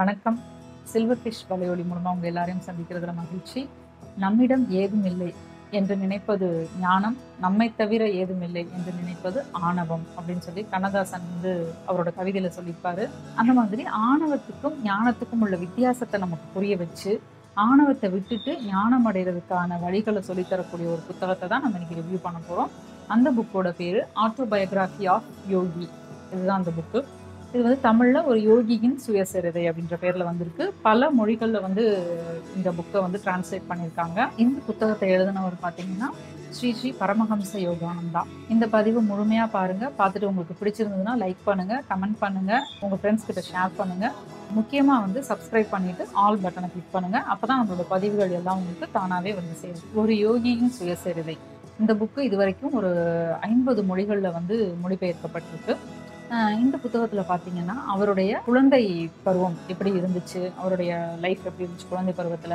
வணக்கம். சில்வர்ஃபிஷ் வலையொலி மூலமா உங்க எல்லாரையும் சந்திக்கிறதுல மகிழ்ச்சி. நம்மிடம் ஏதுமில்லை என்று நினைப்பது ஞானம், நம்மை தவிர ஏதுமில்லை என்று நினைப்பது ஆணவம் அப்படின்னு சொல்லி கண்ணதாசன் வந்து அவரோட கவிதையில சொல்லியிருப்பாரு. அந்த மாதிரி ஆணவத்துக்கும் ஞானத்துக்கும் உள்ள வித்தியாசத்தை நமக்கு புரிய வச்சு ஆணவத்தை விட்டுட்டு ஞானம் அடைகிறதுக்கான வழிகளை சொல்லித்தரக்கூடிய ஒரு புத்தகத்தை தான் நம்ம இன்னைக்கு ரிவ்யூ பண்ண போறோம். அந்த புக்கோட பேரு ஆட்டோபயோகிராஃபி ஆஃப் யோகி. இதுதான் அந்த புக்கு. இது வந்து தமிழில் ஒரு யோகியின் சுயசரிதை அப்படின்ற பேரில் வந்திருக்கு. பல மொழிகளில் வந்து இந்த புக்கை வந்து டிரான்ஸ்லேட் பண்ணியிருக்காங்க. இந்த புத்தகத்தை எழுதினவர் பார்த்தீங்கன்னா ஸ்ரீ பரமஹம்ச யோகானந்தா. இந்த பதிவு முழுமையாக பாருங்கள். பார்த்துட்டு உங்களுக்கு பிடிச்சிருந்ததுன்னா லைக் பண்ணுங்கள், கமெண்ட் பண்ணுங்கள், உங்கள் ஃப்ரெண்ட்ஸ் கிட்ட ஷேர் பண்ணுங்கள். முக்கியமாக வந்து சப்ஸ்கிரைப் பண்ணிவிட்டு ஆல் பட்டனை கிளிக் பண்ணுங்கள். அப்போ தான் நம்மளோட பதிவுகள் எல்லாம் உங்களுக்கு தானாகவே வந்து சேரும். ஒரு யோகியின் சுயசரிதை. இந்த புக்கு இதுவரைக்கும் ஒரு 50 மொழிகளில் வந்து மொழிபெயர்க்கப்பட்டிருக்கு. இந்த புத்தகத்தில் பார்த்தீங்கன்னா அவருடைய குழந்தை பருவம் எப்படி இருந்துச்சு, அவருடைய லைஃப் எப்படி இருந்துச்சு குழந்தை பருவத்தில்,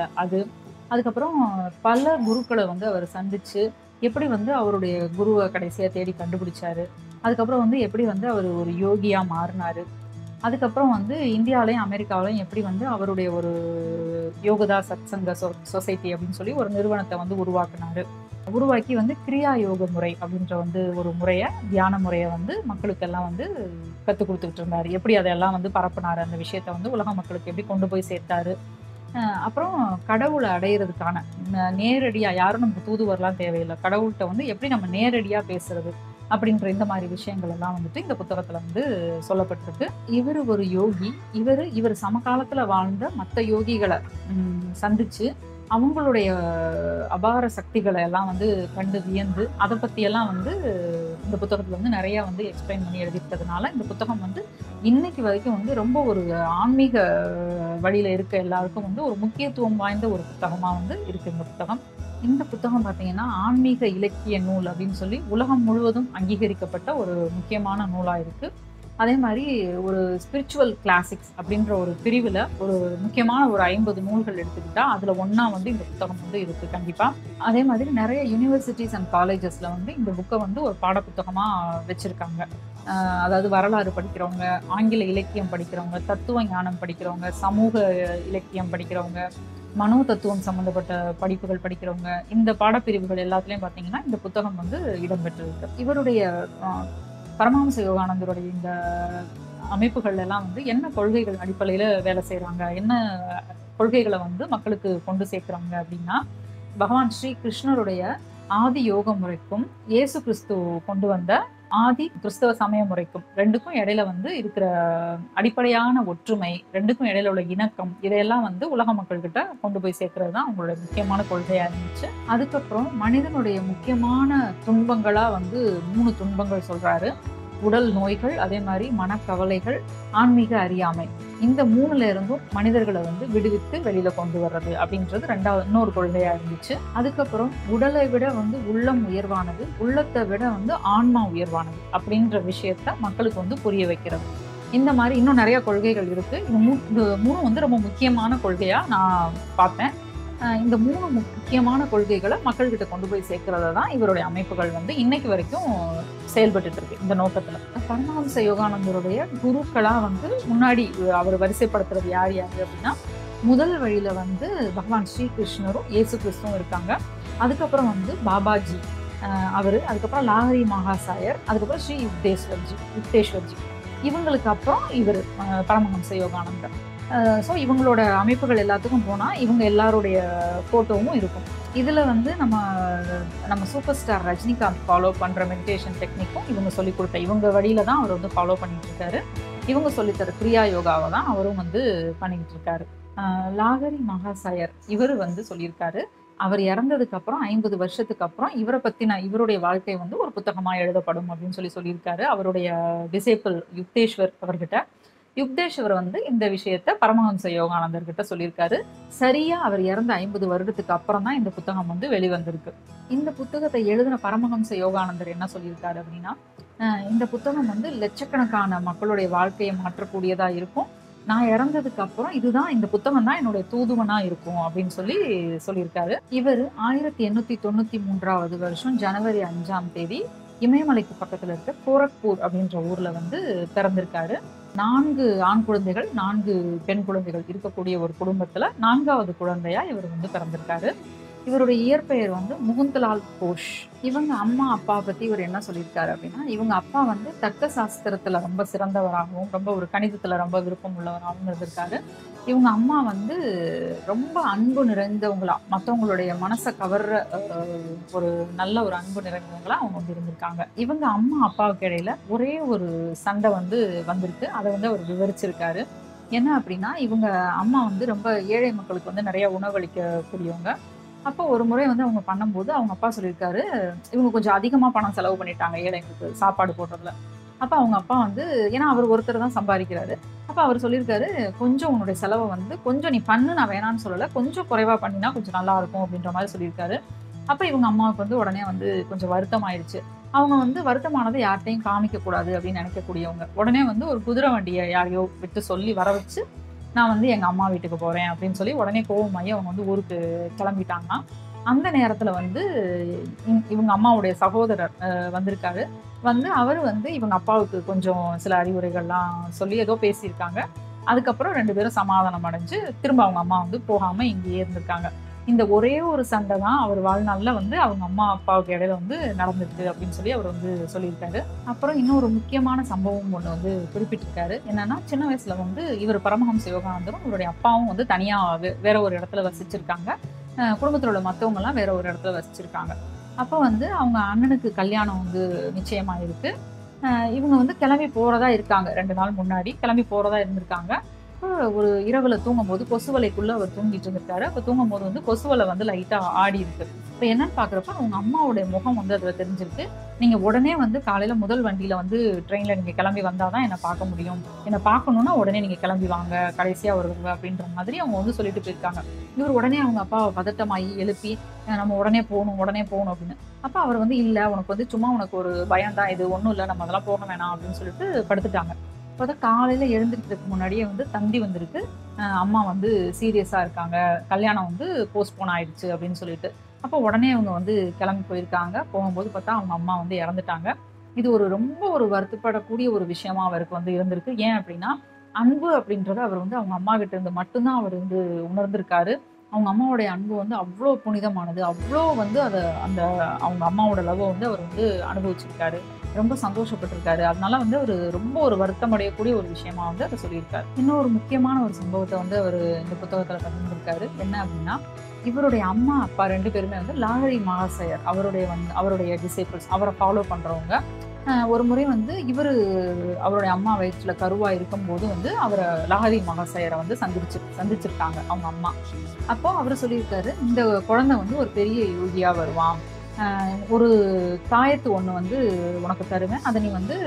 அதுக்கப்புறம் பல குருக்களை வந்து அவர் சந்தித்து எப்படி வந்து அவருடைய குருவை கடைசியாக தேடி கண்டுபிடிச்சாரு, அதுக்கப்புறம் வந்து எப்படி வந்து அவர் ஒரு யோகியாக மாறினார், அதுக்கப்புறம் வந்து இந்தியாவிலையும் அமெரிக்காவிலையும் எப்படி வந்து அவருடைய ஒரு யோகதா சத்சங்க சொசைட்டி அப்படின்னு சொல்லி ஒரு நிறுவனத்தை வந்து உருவாக்கி வந்து கிரியா யோக முறை அப்படின்ற வந்து ஒரு முறையை, தியான முறையை வந்து மக்களுக்கெல்லாம் வந்து கற்றுக் கொடுத்துக்கிட்டு இருந்தார். எப்படி அதையெல்லாம் வந்து பரப்புனார், அந்த விஷயத்த வந்து உலக மக்களுக்கு எப்படி கொண்டு போய் சேர்த்தாரு. அப்புறம் கடவுளை அடையிறதுக்கான நேரடியாக, யாரும் நமக்கு தூதுவரெலாம் தேவையில்லை, கடவுள்கிட்ட வந்து எப்படி நம்ம நேரடியாக பேசுறது அப்படின்ற இந்த மாதிரி விஷயங்கள் எல்லாம் வந்துட்டு இந்த புத்தகத்தில் வந்து சொல்லப்பட்டிருக்கு. இவர் ஒரு யோகி. இவர் சமகாலத்தில் வாழ்ந்த மற்ற யோகிகளை சந்திச்சு அவங்களுடைய அபார சக்திகளை எல்லாம் வந்து கண்டு வியந்து அதை பற்றியெல்லாம் வந்து இந்த புத்தகத்தில் வந்து நிறையா வந்து எக்ஸ்பிளைன் பண்ணி எழுதியிருக்கிறதுனால இந்த புத்தகம் வந்து இன்னைக்கு வரைக்கும் வந்து ரொம்ப ஒரு ஆன்மீக வழியில் இருக்க எல்லாருக்கும் வந்து ஒரு முக்கியத்துவம் வாய்ந்த ஒரு புத்தகமாக வந்து இருக்குது இந்த புத்தகம். இந்த புத்தகம் பார்த்தீங்கன்னா ஆன்மீக இலக்கிய நூல் அப்படின்னு சொல்லி உலகம் முழுவதும் அங்கீகரிக்கப்பட்ட ஒரு முக்கியமான நூலாக இருக்குது. அதே மாதிரி ஒரு ஸ்பிரிச்சுவல் கிளாசிக்ஸ் அப்படின்ற ஒரு பிரிவில் ஒரு முக்கியமான ஒரு 50 நூல்கள் எடுத்துக்கிட்டால் அதில் ஒன்றா வந்து இந்த புத்தகம் வந்து இருக்குது கண்டிப்பாக. அதே மாதிரி நிறைய யூனிவர்சிட்டிஸ் அண்ட் காலேஜஸில் வந்து இந்த புக்கை வந்து ஒரு பாடப்புத்தகமாக வச்சுருக்காங்க. அதாவது வரலாறு படிக்கிறவங்க, ஆங்கில இலக்கியம் படிக்கிறவங்க, தத்துவ ஞானம் படிக்கிறவங்க, சமூக இலக்கியம் படிக்கிறவங்க, மனோ தத்துவம் சம்மந்தப்பட்ட படிப்புகள் படிக்கிறவங்க, இந்த பாடப்பிரிவுகள் எல்லாத்துலேயும் பார்த்தீங்கன்னா இந்த புத்தகம் வந்து இடம்பெற்றிருக்கு. இவருடைய பரமஹம்ச யோகானந்தருடைய இந்த அமைப்புகள் எல்லாம் வந்து என்ன கொள்கைகள் அடிப்படையில் வேலை செய்கிறாங்க, என்ன கொள்கைகளை வந்து மக்களுக்கு கொண்டு சேர்க்குறாங்க அப்படின்னா, பகவான் ஸ்ரீ கிருஷ்ணருடைய ஆதி யோக முறைக்கும் இயேசு கிறிஸ்து கொண்டு வந்த ஆதி கிறிஸ்தவ சமய முறைக்கும் ரெண்டுக்கும் இடையில வந்து இருக்கிற அடிப்படையான ஒற்றுமை, ரெண்டுக்கும் இடையில உள்ள இணக்கம், இதையெல்லாம் வந்து உலக மக்கள்கிட்ட கொண்டு போய் சேர்க்கறது தான் அவங்களோட முக்கியமான கொள்கையா இருந்துச்சு. அதுக்கப்புறம் மனிதனுடைய முக்கியமான துன்பங்களா வந்து 3 துன்பங்கள் சொல்றாரு. உடல் நோய்கள், அதே மாதிரி மனக்கவலைகள், ஆன்மீக அறியாமை. இந்த 3ல இருந்தும் மனிதர்களை வந்து விடுவித்து வெளியில கொண்டு வர்றது அப்படின்றது இன்னொரு கொள்கையா இருந்துச்சு. அதுக்கப்புறம் உடலை விட வந்து உள்ளம் உயர்வானது, உள்ளத்தை விட வந்து ஆன்மா உயர்வானது அப்படின்ற விஷயத்த மக்களுக்கு வந்து புரிய வைக்கிறது. இந்த மாதிரி இன்னும் நிறைய கொள்கைகள் இருக்கு. இந்த 3 வந்து ரொம்ப முக்கியமான கொள்கையா நான் பார்ப்பேன். இந்த 3 முக்கியமான கொள்கைகளை மக்கள்கிட்ட கொண்டு போய் சேர்க்கிறத தான் இவருடைய அமைப்புகள் வந்து இன்னைக்கு வரைக்கும் செயல்பட்டு இருக்கு. இந்த நோக்கத்தில் பரமஹம்ச யோகானந்தருடைய குருக்களாக வந்து முன்னாடி அவர் வரிசைப்படுத்துறது யார் யார் அப்படின்னா, முதல் வழியில வந்து பகவான் ஸ்ரீ கிருஷ்ணரும் இயேசு கிறிஸ்துவும் இருக்காங்க. அதுக்கப்புறம் வந்து பாபாஜி அவர், அதுக்கப்புறம் லாஹரி மகாசாயர், அதுக்கப்புறம் ஸ்ரீ யுக்தேஸ்வர்ஜி, இவங்களுக்கு அப்புறம் இவர் பரமஹம்ச யோகானந்தர். ஸோ இவங்களோட அமைப்புகள் எல்லாத்துக்கும் போனால் இவங்க எல்லாருடைய ஃபோட்டோவும் இருக்கும். இதில் வந்து நம்ம சூப்பர் ஸ்டார் ரஜினிகாந்த் ஃபாலோ பண்ணுற மெடிடேஷன் டெக்னிக்கும் இவங்க சொல்லிக் கொடுத்த இவங்க வழியில தான் அவர் வந்து ஃபாலோ பண்ணிகிட்டு இருக்காரு. இவங்க சொல்லித்தர கிரியா யோகாவை தான் அவரும் வந்து பண்ணிக்கிட்டு இருக்காரு. லாஹரி மகாசாயர் இவர் வந்து சொல்லியிருக்காரு, அவர் இறந்ததுக்கப்புறம் 50 வருஷத்துக்கு அப்புறம் இவரை பற்றின இவருடைய வாழ்க்கை வந்து ஒரு புத்தகமாக எழுதப்படும் அப்படின்னு சொல்லியிருக்காரு அவருடைய டிசேபிள் யுக்தேஸ்வர் அவர்கிட்ட. யுக்தேஸ்வர் வந்து இந்த விஷயத்த பரமஹம்ச யோகானந்தர்கிட்ட சொல்லியிருக்காரு. சரியா அவர் இறந்த 50 வருடத்துக்கு அப்புறம் தான் இந்த புத்தகம் வந்து வெளிவந்திருக்கு. இந்த புத்தகத்தை எழுதின பரமஹம்ச யோகானந்தர் என்ன சொல்லியிருக்காரு அப்படின்னா, இந்த புத்தகம் வந்து லட்சக்கணக்கான மக்களுடைய வாழ்க்கையை மாற்றக்கூடியதா இருக்கும். நான் இறந்ததுக்கு அப்புறம் இதுதான், இந்த புத்தகம் தான் என்னுடைய தூதுவனா இருக்கும் அப்படின்னு சொல்லியிருக்காரு. இவர் 1893 வருஷம் ஜனவரி 5ஆம் தேதி இமயமலைக்கு பக்கத்துல இருக்க கோரக்பூர் அப்படின்ற ஊர்ல வந்து பிறந்திருக்காரு. நான்கு ஆண் குழந்தைகள் 4 பெண் குழந்தைகள் இருக்கக்கூடிய ஒரு குடும்பத்தில் 4வது குழந்தையா இவர் வந்து பிறந்திருக்காரு. இவருடைய இயற்பெயர் வந்து முகுந்தலால் கோஷ். இவங்க அம்மா அப்பா பற்றி இவர் என்ன சொல்லியிருக்காரு அப்படின்னா, இவங்க அப்பா வந்து தர்க்க சாஸ்திரத்தில் ரொம்ப சிறந்தவராகவும் ரொம்ப ஒரு கணிதத்தில் ரொம்ப விருப்பம் உள்ளவராகவும் இருந்திருக்காரு. இவங்க அம்மா வந்து ரொம்ப அன்பு நிறைந்தவங்களா, மற்றவங்களுடைய மனசை கவர்ற ஒரு நல்ல ஒரு அன்பு நிறைந்தவங்களா அவங்க வந்து இருந்திருக்காங்க. இவங்க அம்மா அப்பாவுக்கு இடையில ஒரே ஒரு சண்டை வந்து வந்திருக்கு. அதை வந்து அவர் விவரிச்சிருக்காரு. என்ன அப்படின்னா, இவங்க அம்மா வந்து ரொம்ப ஏழை மக்களுக்கு வந்து நிறைய உணவளிக்கக்கூடியவங்க. அப்போ ஒரு முறை வந்து அவங்க பண்ணும்போது அவங்க அப்பா சொல்லியிருக்காரு, இவங்க கொஞ்சம் அதிகமாக பணம் செலவு பண்ணிட்டாங்க ஏழைங்களுக்கு சாப்பாடு போடுறதுல. அப்போ அவங்க அப்பா வந்து, ஏன்னா அவர் ஒருத்தர் தான் சம்பாதிக்கிறாரு, அப்போ அவர் சொல்லியிருக்காரு, கொஞ்சம் உன்னுடைய செலவை வந்து கொஞ்சம் நீ பண்ணு, நான் வேணான்னு சொல்லலை, கொஞ்சம் குறைவாக பண்ணினா கொஞ்சம் நல்லா இருக்கும் அப்படின்ற மாதிரி சொல்லியிருக்காரு. அப்போ இவங்க அம்மாவுக்கு வந்து உடனே வந்து கொஞ்சம் வருத்தம் ஆயிடுச்சு. அவங்க வந்து வருத்தமானதை யார்கிட்டையும் காமிக்கக்கூடாது அப்படின்னு நினைக்கக்கூடியவங்க. உடனே வந்து ஒரு குதிரை வண்டியை யாரையோ விட்டு சொல்லி வர வச்சு, நான் வந்து எங்கள் அம்மா வீட்டுக்கு போகிறேன் அப்படின்னு சொல்லி உடனே கோவமாயி அவங்க வந்து ஊருக்கு கிளம்பிட்டாங்கன்னா, அந்த நேரத்தில் வந்து இவங்க அம்மாவுடைய சகோதரர் வந்திருக்காரு. வந்து அவர் வந்து இவங்க அப்பாவுக்கு கொஞ்சம் சில அறிவுரைகள்லாம் சொல்லி ஏதோ பேசியிருக்காங்க. அதுக்கப்புறம் 2 பேரும் சமாதானம் அடைஞ்சு திரும்ப அவங்க அம்மா வந்து போகாமல் இங்கேயே இருந்திருக்காங்க. இந்த ஒரே ஒரு சண்டை தான் அவர் வாழ்நாளில் வந்து அவங்க அம்மா அப்பாவுக்கு இடையில வந்து நடந்துட்டு அப்படின்னு சொல்லி அவர் வந்து சொல்லியிருக்காரு. அப்புறம் இன்னொரு முக்கியமான சம்பவம் ஒன்று வந்து குறிப்பிட்டிருக்காரு. என்னன்னா, சின்ன வயசுல வந்து இவர் பரமஹம்ச யோகானந்தரும் இவருடைய அப்பாவும் வந்து தனியாக வேற ஒரு இடத்துல வசிச்சிருக்காங்க. குடும்பத்தில் உள்ள மற்றவங்கெல்லாம் வேற ஒரு இடத்துல வசிச்சிருக்காங்க. அப்போ வந்து அவங்க அண்ணனுக்கு கல்யாணம் வந்து நிச்சயமாக இருக்கு. இவங்க வந்து கிளம்பி போறதா இருக்காங்க. 2 நாள் முன்னாடி கிளம்பி போறதா இருந்திருக்காங்க. ஒரு இரவுல தூங்கும் போது கொசுவலைக்குள்ள அவர் தூங்கிட்டு இருந்திருக்காரு. அப்ப தூங்கும் போது வந்து கொசுவலை வந்து லைட்டா ஆடி இருக்கு. இப்ப என்னன்னு பாக்குறப்ப உங்க அம்மாவுடைய முகம் வந்து அதுல தெரிஞ்சிருக்கு. நீங்க உடனே வந்து காலையில முதல் வண்டியில வந்து ட்ரெயின்ல நீங்க கிளம்பி வந்தாதான் என்னை பார்க்க முடியும், என்னை பார்க்கணும்னா உடனே நீங்க கிளம்பி வாங்க, கடைசியா வருவாங்க அப்படின்ற மாதிரி அவங்க வந்து சொல்லிட்டு போயிருக்காங்க. இவர் உடனே அவங்க அப்பாவை பதட்டமாகி எழுப்பி, நம்ம உடனே போகணும் உடனே போகணும் அப்படின்னு. அப்ப அவர் வந்து, இல்ல உனக்கு வந்து சும்மா உனக்கு ஒரு பயம் தான், இது ஒன்றும் இல்லை, நம்ம அதெல்லாம் போக வேணாம் அப்படின்னு சொல்லிட்டு படுத்துட்டாங்க. அப்போதான் காலையில் எழுந்திருக்கிறதுக்கு முன்னாடியே வந்து தந்தி வந்திருக்கு, அம்மா வந்து சீரியஸாக இருக்காங்க, கல்யாணம் வந்து போஸ்ட்போன் ஆயிடுச்சு அப்படின்னு சொல்லிட்டு. அப்போ உடனே அவங்க வந்து கிளம்பி போயிருக்காங்க. போகும்போது பார்த்தா அவங்க அம்மா வந்து இறந்துட்டாங்க. இது ஒரு ரொம்ப ஒரு வருத்தப்படக்கூடிய ஒரு விஷயமா அவருக்கு வந்து இருந்திருக்கு. ஏன் அப்படின்னா, அன்பு அப்படின்றத அவர் வந்து அவங்க அம்மா கிட்ட இருந்து மட்டும்தான் அவர் வந்து உணர்ந்திருக்காரு. அவங்க அம்மாவோடைய அன்பு வந்து அவ்வளோ புனிதமானது, அவ்வளோ வந்து அதை அந்த அவங்க அம்மாவோட லவ் வந்து அவர் வந்து அனுபவிச்சிருக்காரு, ரொம்ப சந்தோஷப்பட்டிருக்காரு. அதனால வந்து அவர் ரொம்ப ஒரு வருத்தம் அடையக்கூடிய ஒரு விஷயமா வந்து அதை சொல்லியிருக்காரு. இன்னொரு முக்கியமான ஒரு சம்பவத்தை வந்து அவர் இந்த புத்தகத்தில் பகிர்ந்திருக்காரு. என்ன அப்படின்னா, இவருடைய அம்மா அப்பா 2 பேருமே வந்து லாஹரி மகாசயர் அவருடைய டிசைபிள்ஸ், அவரை ஃபாலோ பண்ணுறவங்க. ஒரு முறை வந்து இவர் அவருடைய அம்மா வயிற்றில் கருவாக இருக்கும்போது வந்து அவரை லாஹரி மகாசயரை வந்து சந்திச்சிருக்காங்க அவங்க அம்மா. அப்போ அவர் சொல்லியிருக்காரு, இந்த குழந்தை வந்து ஒரு பெரிய யோகியாக வருவான், ஒரு தாயத்து ஒன்று வந்து உனக்கு தருவேன், அதை நீ வந்து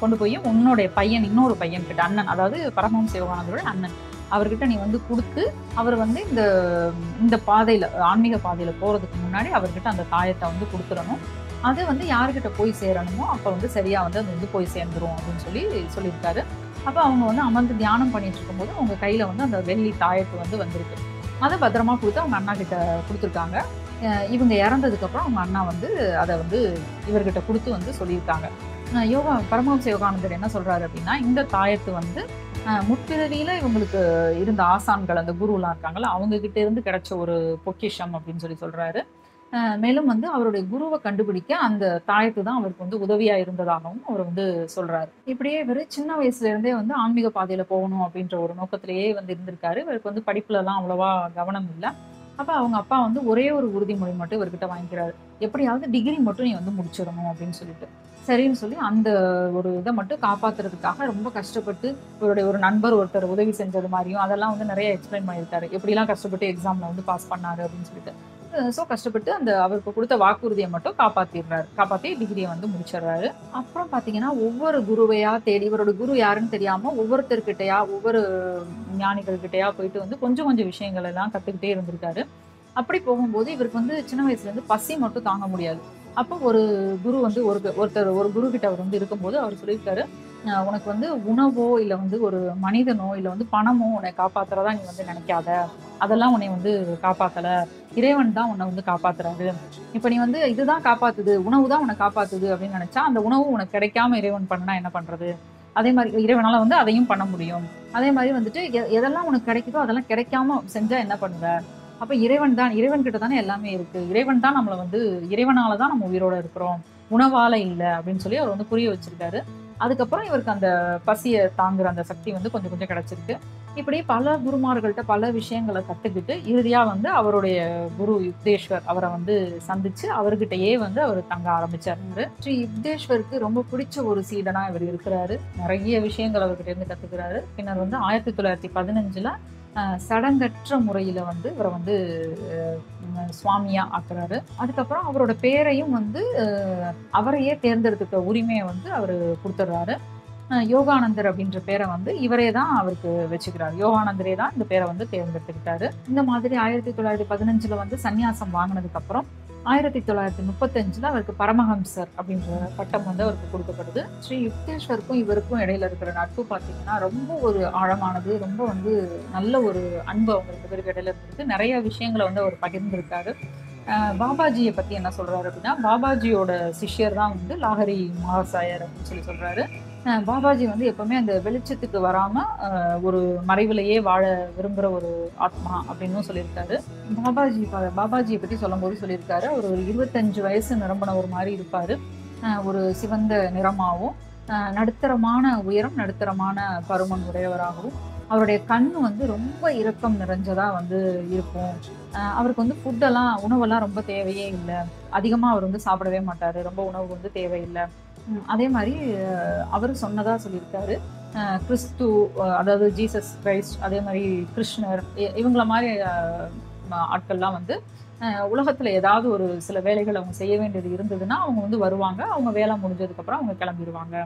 கொண்டு போய் உன்னுடைய பையன் இன்னொரு பையன் கிட்ட, அண்ணன், அதாவது பரமஹம்ச யோகானந்தரோட அண்ணன், அவர்கிட்ட நீ வந்து கொடுத்து அவர் வந்து இந்த பாதையில் ஆன்மீக பாதையில் போகிறதுக்கு முன்னாடி அவர்கிட்ட அந்த தாயத்தை வந்து கொடுத்துடணும், அது வந்து யார்கிட்ட போய் சேரணுமோ அப்போ வந்து சரியாக வந்து அது வந்து போய் சேர்ந்துடும் அப்படின்னு சொல்லியிருக்காரு. அப்போ அவங்க வந்து அமர்ந்து தியானம் பண்ணிட்டு இருக்கும்போது அவங்க கையில் வந்து அந்த வெள்ளி தாயத்து வந்து வந்திருக்கு. அதை பத்திரமா கொடுத்து அவங்க அண்ணா கிட்ட கொடுத்துருக்காங்க. இவங்க இறந்ததுக்கப்புறம் அவங்க அண்ணா வந்து அதை வந்து இவர்கிட்ட கொடுத்து வந்து சொல்லியிருக்காங்க. பரமஹம்ச யோகானந்தர் என்ன சொல்கிறாரு அப்படின்னா, இந்த தாயத்து வந்து முற்பிறவியில் இவங்களுக்கு இருந்த ஆசான்கள், அந்த குருலாம் இருக்காங்களா, அவங்ககிட்ட இருந்து கிடைச்ச ஒரு பொக்கிஷம் அப்படின்னு சொல்கிறாரு. மேலும் வந்து அவருடைய குருவை கண்டுபிடிக்க அந்த தாயத்து தான் அவருக்கு வந்து உதவியாக இருந்ததாகவும் அவர் வந்து சொல்கிறாரு. இப்படியே இவர் சின்ன வயசுலேருந்தே வந்து ஆன்மீக பாதையில் போகணும் அப்படின்ற ஒரு நோக்கத்திலேயே வந்து இருந்திருக்காரு. இவருக்கு வந்து படிப்புலலாம் அவ்வளோவா கவனம் இல்லை. அப்போ அவங்க அப்பா வந்து ஒரே ஒரு உறுதிமொழி மட்டும் இவர்கிட்ட வாங்கிக்கிறாரு, எப்படியாவது டிகிரி மட்டும் நீ வந்து முடிச்சிடணும் அப்படின்னு சொல்லிட்டு. சரின்னு சொல்லி அந்த ஒரு இதை மட்டும் காப்பாற்றுறதுக்காக ரொம்ப கஷ்டப்பட்டு இவருடைய ஒரு நண்பர் ஒருத்தர் உதவி செஞ்சது மாதிரியும் அதெல்லாம் வந்து நிறைய எக்ஸ்பிளைன் பண்ணியிருக்காரு, எப்படிலாம் கஷ்டப்பட்டு எக்ஸாமில் வந்து பாஸ் பண்ணாரு அப்படின்னு சொல்லிட்டு. ஸோ கஷ்டப்பட்டு அந்த அவருக்கு கொடுத்த வாக்குறுதியை மட்டும் காப்பாற்றி டிகிரியை வந்து முடிச்சிடுறாரு. அப்புறம் பார்த்தீங்கன்னா ஒவ்வொரு குருவையா தேடி, இவரோட குரு யாருன்னு தெரியாமல் ஒவ்வொருத்தர்கிட்டையா ஒவ்வொரு ஞானிகள்கிட்டையா போயிட்டு வந்து கொஞ்சம் விஷயங்கள் எல்லாம் கற்றுக்கிட்டே இருந்திருக்காரு. அப்படி போகும்போது இவருக்கு வந்து சின்ன வயசுலேருந்து பசி மட்டும் தாங்க முடியாது. அப்போ ஒரு குரு வந்து ஒரு குருக்கிட்ட அவர் வந்து இருக்கும்போது அவர் சொல்லியிருக்காரு, உனக்கு வந்து உணவோ இல்லை வந்து ஒரு மனிதனோ இல்லை வந்து பணமோ உன்னை காப்பாற்றுறதா நீ வந்து நினைக்காத, அதெல்லாம் உன்னை வந்து காப்பாற்றலை, இறைவன் தான் உன்னை வந்து காப்பாற்றுறாரு. இப்போ நீ வந்து இதுதான் காப்பாற்றுது, உணவு தான் உன்னை காப்பாற்றுது அப்படின்னு நினச்சா அந்த உணவு உனக்கு கிடைக்காம இறைவன் பண்ணுனா என்ன பண்ணுறது? அதே மாதிரி இறைவனால் வந்து அதையும் பண்ண முடியும். அதே மாதிரி வந்துட்டு எதெல்லாம் உனக்கு கிடைக்குதோ அதெல்லாம் கிடைக்காம செஞ்சா என்ன பண்ணுவ? அப்போ இறைவன் தான், இறைவன்கிட்ட தானே எல்லாமே இருக்கு, இறைவன் தான் நம்மளை வந்து, இறைவனால தான் நம்ம உயிரோட இருக்கிறோம், உணவால இல்லை அப்படின்னு சொல்லி அவர் வந்து புரிய வச்சிருக்காரு. அதுக்கப்புறம் இவருக்கு அந்த பசியை தாங்குற அந்த சக்தி வந்து கொஞ்சம் கொஞ்சம் கிடைச்சிருக்கு. இப்படி பல குருமார்கள்ட்ட பல விஷயங்களை கற்றுக்கிட்டு இறுதியாக வந்து அவருடைய குரு யுக்தேஸ்வர் அவரை வந்து சந்திச்சு அவர்கிட்டயே வந்து அவர் தங்க ஆரம்பிச்சாரு. ஸ்ரீ யுக்தேஸ்வருக்கு ரொம்ப பிடிச்ச ஒரு சீடனா இவர் இருக்கிறாரு. நிறைய விஷயங்கள் அவர்கிட்ட இருந்து கத்துக்கிறாரு. பின்னர் வந்து 1915 சடங்கற்ற முறையில வந்து இவரை வந்து சுவாமியா ஆக்குறாரு. அதுக்கப்புறம் அவரோட பேரையும் வந்து அவரையே தேர்ந்தெடுத்துக்க உரிமையை வந்து அவரு கொடுத்துடுறாரு. யோகானந்தர் அப்படின்ற பேரை வந்து இவரே தான் அவருக்கு வச்சுக்கிறாரு. யோகானந்தரே தான் இந்த பேரை வந்து தேர்ந்தெடுத்துக்கிட்டாரு. இந்த மாதிரி 1915 வந்து சன்னியாசம் வாங்கினதுக்கு அப்புறம் 1935 அவருக்கு பரமஹம்சர் அப்படின்ற பட்டம் வந்து அவருக்கு கொடுக்கப்படுது. ஸ்ரீ யுக்தேஸ்வருக்கும் இவருக்கும் இடையில இருக்கிற நட்பு பார்த்தீங்கன்னா ரொம்ப ஒரு ஆழமானது, ரொம்ப வந்து நல்ல ஒரு அன்பு அவங்களுக்கு இவருக்கு இடையில இருந்தது. நிறைய விஷயங்களை வந்து அவர் பகிர்ந்திருக்காரு. பாபாஜியை பற்றி என்ன சொல்கிறாரு அப்படின்னா, பாபாஜியோட சிஷ்யர் தான் வந்து லாஹரி மகாசாயர் அப்படின்னு சொல்லி சொல்கிறாரு. பாபாஜி வந்து எப்போவுமே அந்த வெளிச்சத்துக்கு வராமல் ஒரு மறைவிலேயே வாழ விரும்புகிற ஒரு ஆத்மா அப்படின்னு சொல்லியிருக்காரு. பாபாஜியை பற்றி சொல்லும்போது சொல்லியிருக்காரு, அவர் ஒரு 25 வயசு நிரம்பின ஒரு மாதிரி இருப்பார். ஒரு சிவந்த நிறமாகவும் நடுத்தரமான உயரம் நடுத்தரமான பருமன் உடையவராகவும், அவருடைய கண் வந்து ரொம்ப இரக்கம் நிறைஞ்சதாக வந்து இருக்கும். அவருக்கு வந்து ஃபுட்டெல்லாம் உணவெல்லாம் ரொம்ப தேவையே இல்லை. அதிகமாக அவர் வந்து சாப்பிடவே மாட்டார். ரொம்ப உணவு வந்து தேவையில்லை. அதே மாதிரி அவர் சொன்னதாக சொல்லியிருக்காரு, கிறிஸ்து அதாவது ஜீசஸ் கிரைஸ்ட், அதே மாதிரி கிருஷ்ணர், இவங்கள மாதிரி ஆட்கள்லாம் வந்து உலகத்தில் ஏதாவது ஒரு சில வேலைகள் அவங்க செய்ய வேண்டியது இருந்ததுன்னா அவங்க வந்து வருவாங்க, அவங்க வேலை முடிஞ்சதுக்கப்புறம் அவங்க கிளம்பிடுவாங்க.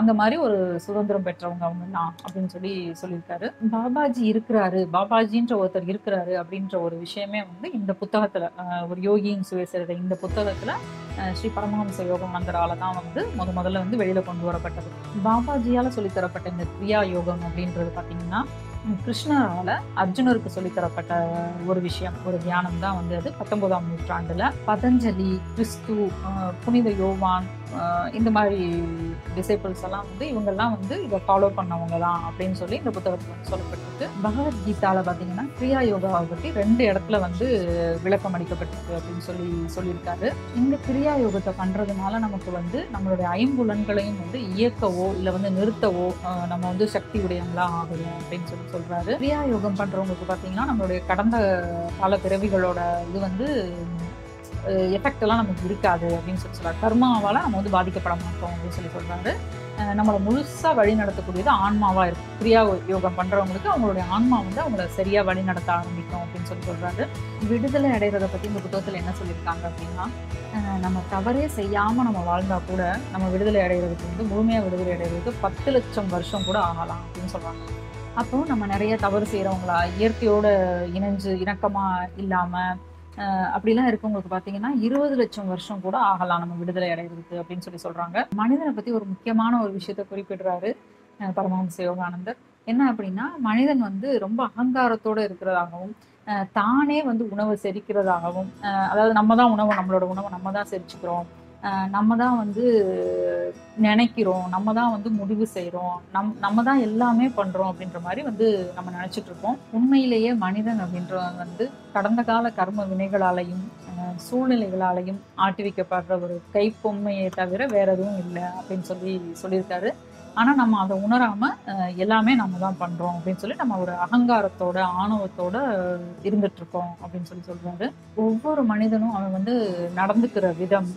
அந்த மாதிரி ஒரு சுதந்திரம் பெற்றவங்க அவங்க தான் அப்படின்னு சொல்லியிருக்காரு. பாபாஜி இருக்கிறாரு, பாபாஜின்ற ஒருத்தர் இருக்கிறாரு அப்படின்ற ஒரு விஷயமே வந்து இந்த புத்தகத்துல, ஒரு யோகியின் சுயசரிதை இந்த புத்தகத்துல ஸ்ரீ பரமஹம்ச யோகானந்தரால தான் வந்து முதல்ல வந்து வெளியில கொண்டு வரப்பட்டது. பாபாஜியால சொல்லித்தரப்பட்ட இந்த கிரியா யோகம் அப்படின்றது பாத்தீங்கன்னா கிருஷ்ணரால அர்ஜுனருக்கு சொல்லித்தரப்பட்ட ஒரு விஷயம், ஒரு தியானம் தான் வந்து அது. 19ஆம் நூற்றாண்டுல பதஞ்சலி, கிறிஸ்து, புனித யோவான், இந்த மாதிரி டிசைபிள்ஸ் எல்லாம் வந்து இவங்கெல்லாம் வந்து இதை ஃபாலோ பண்ணவங்க தான் அப்படின்னு சொல்லி இந்த புத்தகத்தில் வந்து சொல்லப்பட்டிருக்கு. பகவத்கீதாவில் பார்த்தீங்கன்னா கிரியா யோகாவை பற்றி 2 இடத்துல வந்து விளக்கம் அளிக்கப்பட்டிருக்கு அப்படின்னு சொல்லியிருக்காரு. இந்த கிரியா யோகத்தை பண்ணுறதுனால நமக்கு வந்து நம்மளுடைய 5 புலன்களையும் வந்து இயக்கவோ இல்லை வந்து நிறுத்தவோ நம்ம வந்து சக்தி உடையவங்களாம் ஆகணும் அப்படின்னு சொல்றாரு. கிரியா யோகம் பண்றவங்களுக்கு பாத்தீங்கன்னா நம்மளுடைய கடந்த கால பிறவிகளோட இது வந்து எஃபெக்ட் எல்லாம் நமக்கு இருக்காது அப்படின்னு சொல்றாரு. கர்மாவால நம்ம வந்து பாதிக்கப்பட மாட்டோம் அப்படின்னு சொல்றாரு. நம்மளை முழுசா வழி நடத்தக்கூடியது ஆன்மாவா இருக்கு. கிரியா யோகம் பண்றவங்களுக்கு அவங்களுடைய ஆன்மா வந்து அவங்கள சரியா வழி நடத்த ஆரம்பிக்கும் அப்படின்னு சொல்றாரு. விடுதலை அடைகிறத பத்தி இந்த புத்தகத்துல என்ன சொல்லியிருக்காங்க அப்படின்னா, நம்ம தவறே செய்யாம நம்ம வாழ்ந்தா கூட நம்ம விடுதலை அடைகிறதுக்கு வந்து, முழுமையா விடுதலை அடைகிறதுக்கு 10 லட்சம் வருஷம் கூட ஆகலாம் அப்படின்னு சொல்றாங்க. அப்போ நம்ம நிறைய தவறு செய்கிறவங்களா, இயற்கையோட இணைஞ்சு இணக்கமாக இல்லாமல் அப்படிலாம் இருக்கவங்களுக்கு பார்த்தீங்கன்னா 20 லட்சம் வருஷம் கூட ஆகலாம் நம்ம விடுதலை அடைகிறது அப்படின்னு சொல்கிறாங்க. மனிதனை பற்றி ஒரு முக்கியமான ஒரு விஷயத்தை குறிப்பிடுறாரு பரமஹம்ச யோகானந்தர். என்ன அப்படின்னா, மனிதன் வந்து ரொம்ப அகங்காரத்தோடு இருக்கிறதாகவும் தானே வந்து உணவை செரிக்கிறதாகவும், அதாவது நம்ம தான் உணவு, நம்மளோட உணவை நம்ம தான் செரிச்சுக்கிறோம், நம்ம தான் வந்து நினைக்கிறோம், நம்ம தான் வந்து முடிவு செய்கிறோம், நம்ம தான் எல்லாமே பண்ணுறோம் அப்படின்ற மாதிரி வந்து நம்ம நினச்சிட்டு இருக்கோம். உண்மையிலேயே மனிதன் அப்படின்றவன் வந்து கடந்த கால கர்ம வினைகளாலையும் சூழ்நிலைகளாலையும் ஆட்டி வைக்கப்படுற ஒரு கைப்பொம்மையை தவிர வேற எதுவும் இல்லை அப்படின்னு சொல்லியிருக்காரு. ஆனால் நம்ம அதை உணராமல் எல்லாமே நம்ம தான் பண்ணுறோம் அப்படின்னு சொல்லி நம்ம ஒரு அகங்காரத்தோட ஆணவத்தோட இருந்துகிட்ருக்கோம் அப்படின்னு சொல்கிறாரு. ஒவ்வொரு மனிதனும் அவன் வந்து நடந்துக்கிற விதம்,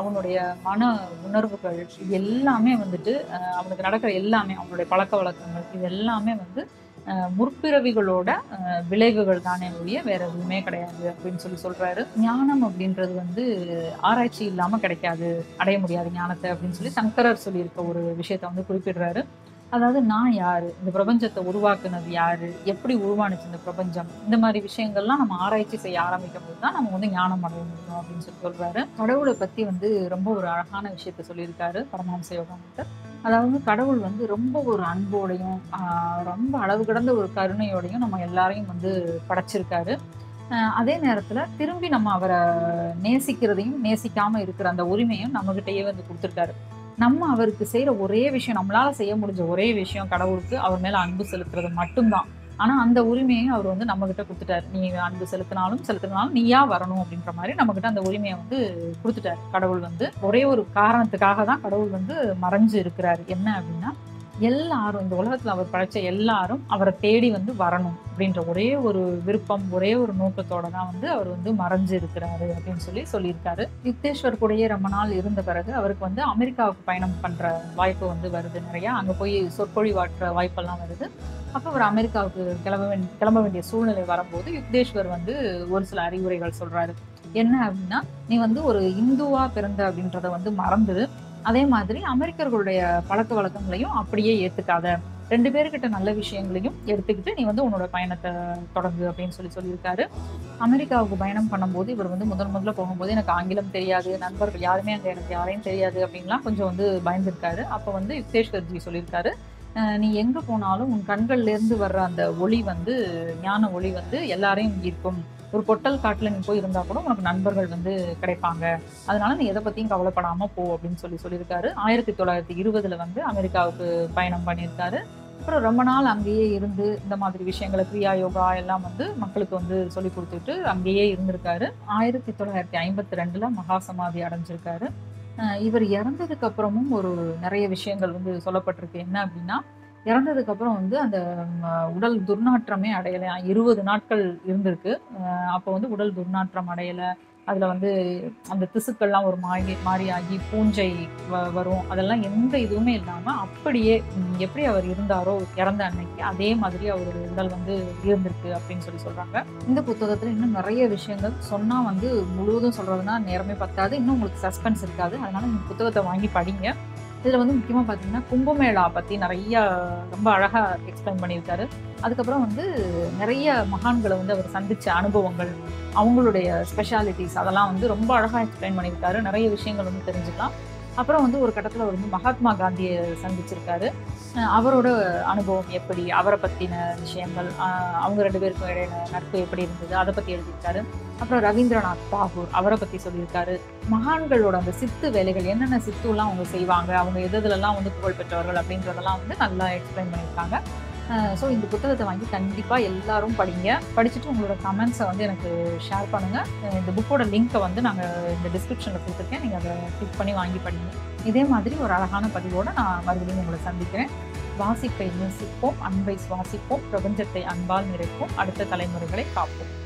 அவனுடைய மன உணர்வுகள், இது எல்லாமே வந்துட்டு அவனுக்கு நடக்கிற எல்லாமே, அவனுடைய பழக்க வழக்கங்கள், இது எல்லாமே வந்து முற்பிறவிகளோட விளைவுகள் தானே ஒழிய வேற எதுவுமே கிடையாது அப்படின்னு சொல்றாரு. ஞானம் அப்படின்றது வந்து ஆராய்ச்சி இல்லாம கிடைக்காது, அடைய முடியாது ஞானத்தை அப்படின்னு சொல்லி சங்கரர் சொல்லியிருக்க ஒரு விஷயத்த வந்து குறிப்பிடுறாரு. அதாவது நான் யாரு, இந்த பிரபஞ்சத்தை உருவாக்குனது யாரு, எப்படி உருவானுச்சு இந்த பிரபஞ்சம், இந்த மாதிரி விஷயங்கள்லாம் நம்ம ஆராய்ச்சி செய்ய ஆரம்பிக்கும் போது தான் நம்ம வந்து ஞானம் அடைய முடியும் அப்படின்னு சொல்றாரு. கடவுளை பத்தி வந்து ரொம்ப ஒரு அழகான விஷயத்த சொல்லியிருக்காரு பரமஹம்ச யோகானந்தர். அதாவது கடவுள் வந்து ரொம்ப ஒரு அன்போடையும் ரொம்ப அளவு கடந்த ஒரு கருணையோடையும் நம்ம எல்லாரையும் வந்து படைச்சிருக்காரு. அதே நேரத்தில் திரும்பி நம்ம அவரை நேசிக்கிறதையும் நேசிக்காமல் இருக்கிற அந்த உரிமையும் நம்மகிட்டயே வந்து கொடுத்துருக்காரு. நம்ம அவருக்கு செய்கிற ஒரே விஷயம், நம்மளால் செய்ய முடிஞ்ச ஒரே விஷயம் கடவுளுக்கு அவர் மேலே அன்பு செலுத்துறது மட்டும்தான். ஆனால் அந்த உரிமையும் அவர் வந்து நம்மக்கிட்ட கொடுத்துட்டார். நீ அன்பு செலுத்தினாலும் நீயா வரணும் அப்படின்ற மாதிரி நம்மக்கிட்ட அந்த உரிமையை வந்து கொடுத்துட்டார் கடவுள். வந்து ஒரே ஒரு காரணத்துக்காக தான் கடவுள் வந்து மறைஞ்சு இருக்கிறார். என்ன அப்படின்னா, எல்லாரும் இந்த உலகத்தில் அவர் படைத்த எல்லாரும் அவரை தேடி வந்து வரணும் அப்படின்ற ஒரே ஒரு விருப்பம், ஒரே ஒரு நோக்கத்தோட தான் வந்து அவர் வந்து மறைஞ்சு இருக்கிறாரு அப்படின்னு சொல்லியிருக்காரு. யுக்தேஸ்வர் கூடயே ரொம்ப நாள் இருந்த பிறகு அவருக்கு வந்து அமெரிக்காவுக்கு பயணம் பண்ணுற வாய்ப்பு வந்து வருது. நிறையா அங்கே போய் சொற்பொழிவாற்ற வாய்ப்பெல்லாம் வருது. அப்போ அவர் அமெரிக்காவுக்கு கிளம்ப வேண்டிய சூழ்நிலை வரும்போது யுக்தேஸ்வர் வந்து ஒரு சில அறிவுரைகள் சொல்கிறாரு. என்ன அப்படின்னா, நீ வந்து ஒரு இந்துவாக பிறந்த அப்படின்றத வந்து மறந்து, அதே மாதிரி அமெரிக்கர்களுடைய பழக்க வழக்கங்களையும் அப்படியே ஏற்றுக்காத, ரெண்டு பேர்கிட்ட நல்ல விஷயங்களையும் எடுத்துக்கிட்டு நீ வந்து உன்னோட பயணத்தை தொடங்கு அப்படின்னு சொல்லியிருக்காரு. அமெரிக்காவுக்கு பயணம் பண்ணும்போது இவர் வந்து முதல்ல போகும்போது எனக்கு ஆங்கிலம் தெரியாது, நண்பர்கள் யாருமே அங்கே எனக்கு யாரையும் தெரியாது அப்படின்லாம் கொஞ்சம் வந்து பயந்துருக்காரு. அப்போ வந்து யுக்தேஸ்வர்ஜி சொல்லியிருக்காரு, நீ எங்கே போனாலும் உன் கண்கள்லேருந்து வர்ற அந்த ஒளி வந்து ஞான ஒளி வந்து எல்லாரையும் ஈர்க்கும். ஒரு பொட்டல் காட்டில் நீ போய் இருந்தால் கூட உனக்கு நண்பர்கள் வந்து கிடைப்பாங்க. அதனால நீ எதை பற்றியும் கவலைப்படாமல் போ அப்படின்னு சொல்லியிருக்காரு. 1920 வந்து அமெரிக்காவுக்கு பயணம் பண்ணியிருக்காரு. அப்புறம் ரொம்ப நாள் அங்கேயே இருந்து இந்த மாதிரி விஷயங்களை, கிரியா யோகா எல்லாம் வந்து மக்களுக்கு வந்து சொல்லி கொடுத்துட்டு அங்கேயே இருந்திருக்காரு. 1952 மகாசமாதி அடைஞ்சிருக்காரு. இவர் இறந்ததுக்கு அப்புறமும் ஒரு நிறைய விஷயங்கள் வந்து சொல்லப்பட்டிருக்கு. என்ன அப்படின்னா, இறந்ததுக்கப்புறம் வந்து அந்த உடல் துர்நாற்றமே அடையலை. 20 நாட்கள் இருந்திருக்கு. அப்போ வந்து உடல் துர்நாற்றம் அடையலை. அதில் வந்து அந்த திசுக்கள்லாம் ஒரு மாறியாகி பூஞ்சை வரும். அதெல்லாம் எந்த இதுவுமே இல்லாமல் அப்படியே எப்படி அவர் இருந்தாரோ இறந்த அன்னைக்கு அதே மாதிரி அவர் உடல் வந்து இருந்திருக்கு அப்படின்னு சொல்கிறாங்க. இந்த புத்தகத்தில் இன்னும் நிறைய விஷயங்கள் சொன்னால் வந்து முழுவதும் சொல்கிறதுனா நேரமே பத்தாது. இன்னும் உங்களுக்கு சஸ்பென்ஸ் இருக்காது. அதனால் இந்த புத்தகத்தை வாங்கி படிங்க. இதில் வந்து முக்கியமாக பார்த்தீங்கன்னா கும்பமேளா பற்றி நிறையா ரொம்ப அழகாக எக்ஸ்பிளைன் பண்ணியிருக்காரு. அதுக்கப்புறம் வந்து நிறைய மகான்களை வந்து அவர் சந்தித்த அனுபவங்கள், அவங்களுடைய ஸ்பெஷாலிட்டிஸ் அதெல்லாம் வந்து ரொம்ப அழகாக எக்ஸ்பிளைன் பண்ணியிருக்காரு. நிறைய விஷயங்கள் வந்து தெரிஞ்சுக்கலாம். அப்புறம் வந்து ஒரு கட்டத்தில் அவர் வந்து மகாத்மா காந்தியை சந்திச்சிருக்காரு. அவரோட அனுபவம் எப்படி, அவரை பற்றின விஷயங்கள், அவங்க ரெண்டு பேருக்கும் இடையில நட்பு எப்படி இருந்தது அதை பற்றி எழுதியிருக்காரு. அப்புறம் ரவீந்திரநாத் தாகூர் அவரை பற்றி சொல்லியிருக்காரு. மகான்களோட அந்த சித்து வேலைகள், என்னென்ன சித்துலாம் அவங்க செய்வாங்க, அவங்க எதுலெல்லாம் வந்து புகழ் பெற்றவர்கள் அப்படின்றதெல்லாம் வந்து நல்லா எக்ஸ்பிளைன் பண்ணியிருக்காங்க. ஸோ இந்த புத்தகத்தை வாங்கி கண்டிப்பாக எல்லாரும் படிங்க. படிச்சுட்டு உங்களோட கமெண்ட்ஸை வந்து எனக்கு ஷேர் பண்ணுங்கள். இந்த புக்கோட லிங்க்கை வந்து நாங்கள் இந்த டிஸ்கிரிப்ஷனில் கொடுத்துருக்கேன். நீங்கள் அதை கிளிக் பண்ணி வாங்கி படிங்க. இதே மாதிரி ஒரு அழகான பதிவோடு நான் மறுபடியும் உங்களை சந்திக்கிறேன். வாசிப்பை நேசிப்போம், அன்பை சுவாசிப்போம், பிரபஞ்சத்தை அன்பால் நிறைப்போம், அடுத்த தலைமுறைகளை காப்போம்.